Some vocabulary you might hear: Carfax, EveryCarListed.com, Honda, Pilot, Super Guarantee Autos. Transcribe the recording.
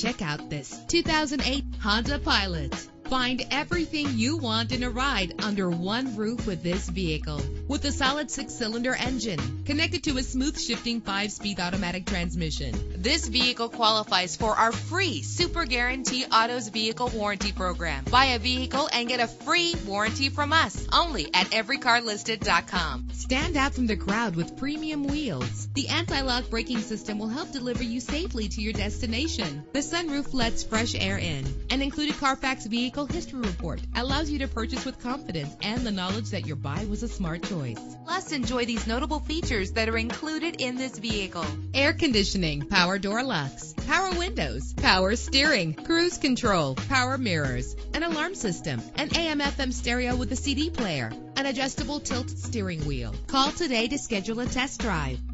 Check out this 2008 Honda Pilot. Find everything you want in a ride under one roof with this vehicle. With a solid 6-cylinder engine connected to a smooth shifting 5-speed automatic transmission. This vehicle qualifies for our free Super Guarantee Autos Vehicle Warranty Program. Buy a vehicle and get a free warranty from us only at EveryCarListed.com. Stand out from the crowd with premium wheels. The anti-lock braking system will help deliver you safely to your destination. The sunroof lets fresh air in. An included Carfax vehicle history report allows you to purchase with confidence and the knowledge that your buy was a smart choice. Plus, enjoy these notable features that are included in this vehicle: air conditioning, power door locks, power windows, power steering, cruise control, power mirrors, an alarm system, an AM/FM stereo with a CD player, an adjustable tilt steering wheel. Call today to schedule a test drive.